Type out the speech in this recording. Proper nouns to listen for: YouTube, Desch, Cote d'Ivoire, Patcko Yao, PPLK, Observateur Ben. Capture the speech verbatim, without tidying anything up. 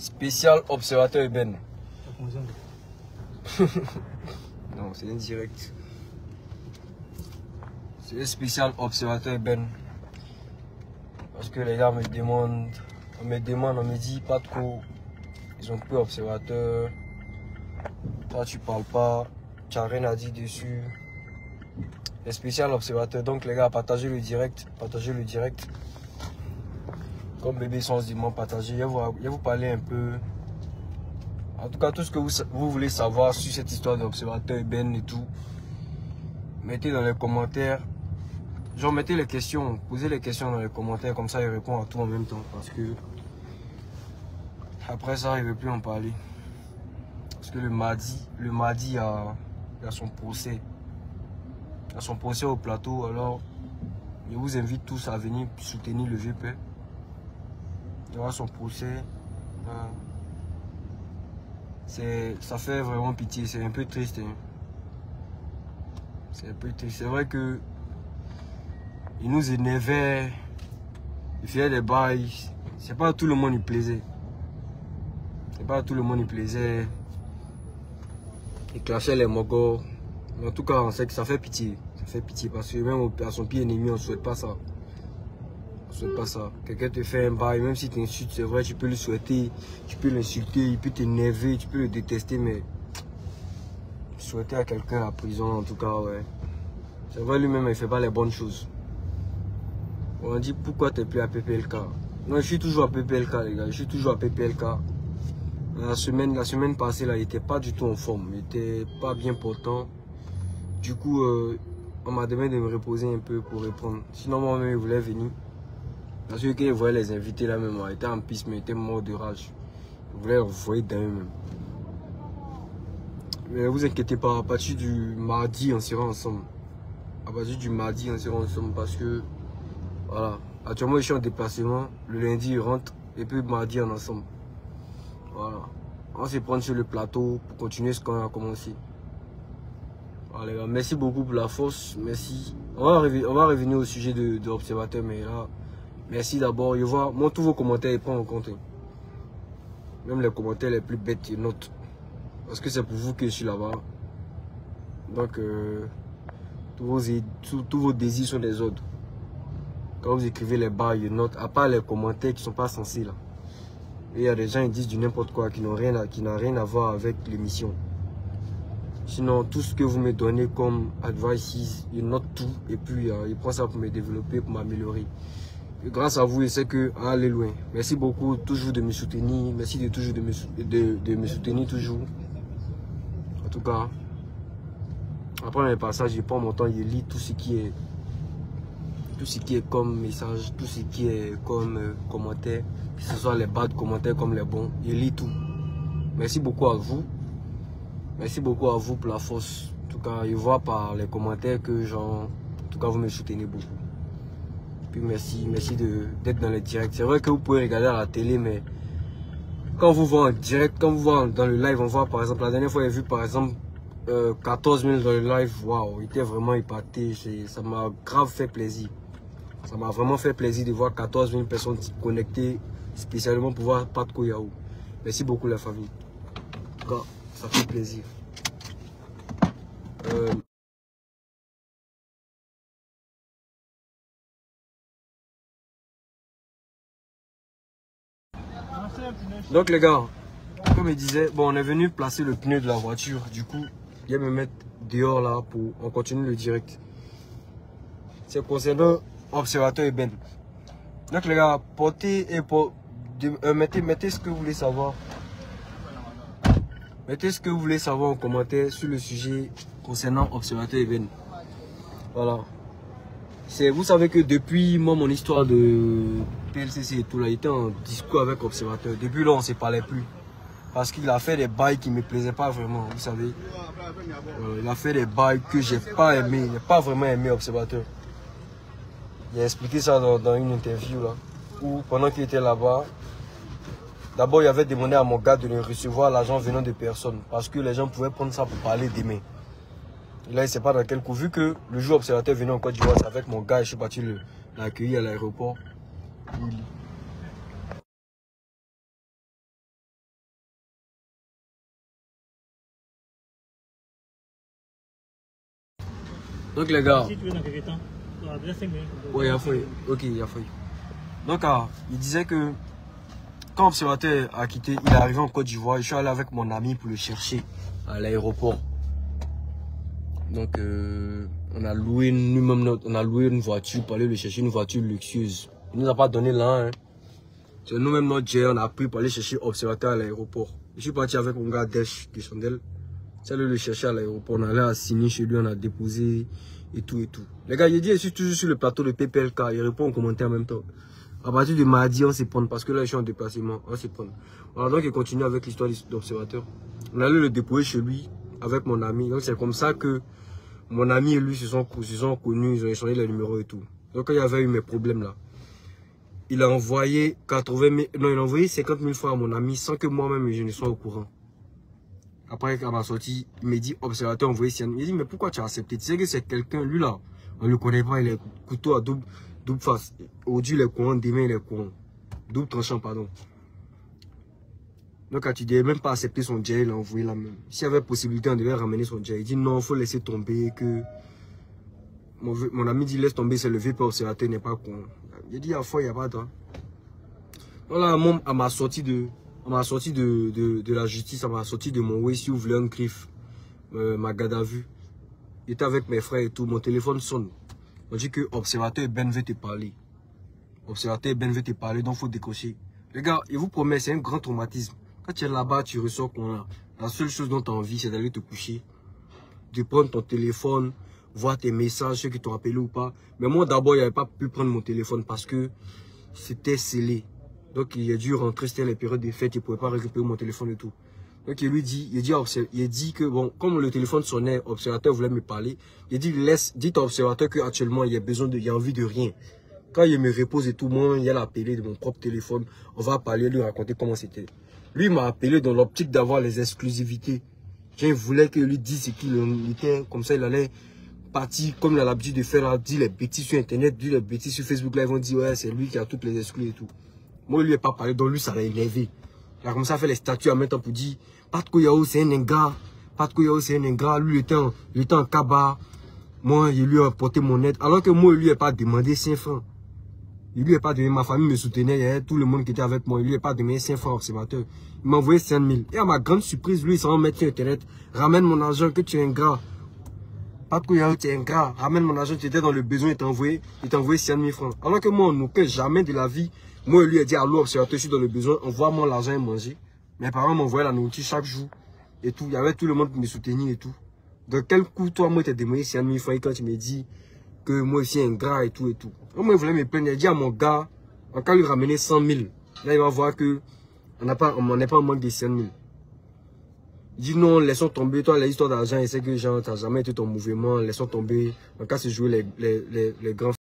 Spécial Observateur Ben. Non, c'est indirect. C'est spécial Observateur Ben. Parce que les gars me demandent, on me demande, on me dit Patcko, ils ont peu observateur. Toi tu parles pas, tu n'as rien à dire dessus. Les spécial observateur. Donc les gars, partagez le direct. Partagez le direct. Comme bébé sens du monde, partagez. Je vais vous, vous parler un peu. En tout cas, tout ce que vous, vous voulez savoir sur cette histoire d'observateur Ben et tout. Mettez dans les commentaires. Genre mettez les questions, posez les questions dans les commentaires, comme ça il répond à tout en même temps. Parce que après ça il ne veut plus en parler. Parce que le mardi, le mardi il y a, il y a son procès. Il y a son procès au plateau. Alors je vous invite tous à venir soutenir le G P. Il y aura son procès. C'est, ça fait vraiment pitié, c'est un peu triste. Hein. C'est un peu triste. C'est vrai que. Il nous énervait, il faisait des bails. C'est pas tout le monde il plaisait. C'est pas tout le monde il plaisait. Il clashait les mogos. Mais en tout cas, on sait que ça fait pitié. Ça fait pitié parce que même à son pied ennemi, on ne souhaite pas ça. On souhaite pas ça. Quelqu'un te fait un bail, même si tu insultes, c'est vrai, tu peux le souhaiter, tu peux l'insulter, il peut t'énerver, tu peux le détester, mais souhaiter à quelqu'un la prison, en tout cas, ouais. C'est vrai, lui-même, il fait pas les bonnes choses. On dit pourquoi t'es plus à P P L K. Non, je suis toujours à P P L K, les gars. Je suis toujours à P P L K. La semaine, la semaine passée, là, il n'était pas du tout en forme. Il n'était pas bien portant. Du coup, euh, on m'a demandé de me reposer un peu pour reprendre. Sinon, moi-même, il voulait venir. Parce que quand il voyait les invités là-même, il était en piste, mais il était mort de rage. Il voulait envoyer d'un même. Mais ne vous inquiétez pas, à partir du mardi, on sera ensemble. À partir du mardi, on sera ensemble parce que. Voilà, actuellement je suis en déplacement, le lundi il rentre et puis mardi en ensemble. Voilà, on se prend sur le plateau pour continuer ce qu'on a commencé. Voilà les gars, merci beaucoup pour la force, merci. On va, on va revenir au sujet de, de l'observateur, mais là, merci d'abord, je vois, moi tous vos commentaires ils prennent en compte. Même les commentaires les plus bêtes, ils notent. Parce que c'est pour vous que je suis là-bas. Donc, euh, tous, vos, tous, tous vos désirs sont des ordres. Quand vous écrivez les bails, you note, à part les commentaires qui ne sont pas censés là. Et il y a des gens qui disent du n'importe quoi, qui n'ont rien, rien à voir avec l'émission. Sinon, tout ce que vous me donnez comme advice, you note tout. Et puis, euh, il prend ça pour me développer, pour m'améliorer. Grâce à vous, je sais que ah, allez loin. Merci beaucoup, toujours de me soutenir. Merci de toujours de me, de, de me soutenir, toujours. En tout cas, après mes passages, je prends mon temps, je lis tout ce qui est... tout ce qui est comme message, tout ce qui est comme euh, commentaire, que ce soit les bad commentaires comme les bons, je lis tout. Merci beaucoup à vous. Merci beaucoup à vous pour la force. En tout cas, je vois par les commentaires que genre, en tout cas, vous me soutenez beaucoup. Puis merci, merci d'être dans le direct. C'est vrai que vous pouvez regarder à la télé, mais quand vous voyez en direct, quand vous voyez dans le live, on voit par exemple, la dernière fois, j'ai vu par exemple euh, quatorze mille dans le live. Waouh, il était vraiment épaté. Ça m'a grave fait plaisir. Ça m'a vraiment fait plaisir de voir quatorze mille personnes connectées spécialement pour voir Patcko Yao. Merci beaucoup la famille. En tout cas, ça fait plaisir. Euh... Donc les gars, comme je disais, bon, on est venu placer le pneu de la voiture. Du coup, je vais me mettre dehors là pour on continue le direct. C'est concernant Observateur Ben. Donc les gars, portez et pour, euh, mettez, mettez ce que vous voulez savoir. Mettez ce que vous voulez savoir en commentaire sur le sujet concernant Observateur Ben. Voilà. Vous savez que depuis moi mon histoire de P L C C et tout là, j'étais en discours avec Observateur. Depuis là on ne se parlait plus. Parce qu'il a fait des bails qui ne me plaisaient pas vraiment, vous savez. Euh, il a fait des bails que j'ai pas aimé. J'ai pas vraiment aimé Observateur. Il a expliqué ça dans, dans une interview là, où pendant qu'il était là-bas, d'abord il avait demandé à mon gars de ne recevoir l'argent venant de personne, parce que les gens pouvaient prendre ça pour parler d'aimer. Et là il ne sait pas dans quel coup, vu que le jour observateur venait en Côte d'Ivoire, c'est avec mon gars, je suis parti l'accueillir à l'aéroport. Donc les gars. Si tu veux dans quelques temps, on va bien cinq minutes. Oui, il y a fouille. Ok, il y a fouille. Donc ah, il disait que quand Observateur a quitté, il est arrivé en Côte d'Ivoire. Je suis allé avec mon ami pour le chercher à l'aéroport. Donc euh, on a loué nous-mêmes notre, on a loué une voiture pour aller le chercher, une voiture luxueuse. Il nous a pas donné là. Hein. C'est nous-mêmes notre jet, on a pris pour aller chercher Observateur à l'aéroport. Je suis parti avec mon gars Desch de Chandelle. C'est allé le chercher à l'aéroport. On allait à signer chez lui, on a déposé et tout et tout. Les gars, il dit, je suis toujours sur le plateau de P P L K. Il répond aux commentaires en même temps. À partir de mardi, on s'y prend parce que là, je suis en déplacement. On s'y prend. Voilà, donc il continue avec l'histoire d'Observateur. On allait le déposer chez lui avec mon ami. Donc c'est comme ça que mon ami et lui se sont, se sont connus, ils ont échangé les numéros et tout. Donc quand il y avait eu mes problèmes là, il a envoyé quatre-vingt mille, non, il a envoyé cinquante mille francs à mon ami sans que moi-même je ne sois au courant. Après, à ma sortie, il me dit, Observateur, envoyé cinquante mille. Il dit, mais pourquoi tu as accepté? Tu sais que c'est quelqu'un, lui là, on ne le connaît pas, il est couteau à double, double face. Aujourd'hui, il est courant, demain, il est courant. Double tranchant, pardon. Donc, quand tu dis, même pas accepté son jet, il l'a envoyé là même. S'il y avait possibilité, on devait ramener son jet. Il dit, non, il faut laisser tomber que. Mon, mon ami dit, laisse tomber, c'est le vieux Observateur, n'est pas con. Il dit, à fois, il n'y a pas de temps. Voilà, moi, à ma sortie de, à ma sortie de, de, de la justice, à ma sortie de mon way, si vous voulez un griffe, euh, ma garde à vue, j'étais avec mes frères et tout, mon téléphone sonne. On dit que Observateur Ben veut te parler. Observateur Ben veut te parler, donc il faut décocher. Les gars, il vous promet, c'est un grand traumatisme. Quand tu es là-bas, tu ressors qu'on a. La seule chose dont tu as envie, c'est d'aller te coucher, de prendre ton téléphone, voir tes messages, ceux qui t'ont appelé ou pas. Mais moi, d'abord, je n'avais pas pu prendre mon téléphone parce que c'était scellé. Donc, il a dû rentrer, c'était les périodes des fêtes, il ne pouvait pas récupérer mon téléphone et tout. Donc, il lui dit, il dit, il dit que, bon, comme le téléphone sonnait, Observateur voulait me parler, il dit, laisse, dites à Observateur qu'actuellement, il y a besoin de, il y a envie de rien. Quand il me repose et tout, moi, il y a l'appelé de mon propre téléphone, on va parler, lui raconter comment c'était. Lui, il m'a appelé dans l'optique d'avoir les exclusivités. Je voulais que lui dise ce qu'il était, comme ça, il allait parti comme il a l'habitude de faire, dit les bêtises sur internet, dit les bêtises sur Facebook, là ils vont dire ouais c'est lui qui a toutes les exclus et tout. Moi lui ai pas parlé, donc lui ça l'a énervé. Il a commencé à faire les statuts en même temps pour dire Patcko Yao c'est un ingrat, Patcko Yao c'est un ingrat, lui il était en, il était en cabas, moi il lui a apporté mon aide, alors que moi il lui ai pas demandé cinq francs. Il lui a pas demandé, ma famille me soutenait, il y avait tout le monde qui était avec moi, il lui a pas demandé cinq francs Observateur. Il m'a envoyé cinq mille. Et à ma grande surprise, lui il s'en met sur internet, ramène mon argent que tu es ingrat. Patcko Yao, tu es ingrat, ramène mon argent, tu étais dans le besoin, il t'a envoyé, il t'a envoyé cinq mille francs. Alors que moi, on n'aucun jamais de la vie, moi, lui ai dit, allô, Observateur, je suis dans le besoin, envoie-moi l'argent et manger. Mes parents m'envoyaient la nourriture chaque jour, et tout, il y avait tout le monde pour me soutenir et tout. Donc, quel coup, toi, moi, t'as demandé cinq mille francs, et quand tu me dis que moi, je suis ingrat et tout, et tout. Donc, moi, il voulait me plaindre, il a dit à mon gars, en cas de lui ramener cent mille, là, il va voir que, on n'est pas en manque de cinq mille. Il dit non, laissons tomber, toi, l'histoire d'argent, il sait que genre, t'as jamais été ton mouvement, laissons tomber. En cas, c'est jouer les, les, les, les grands.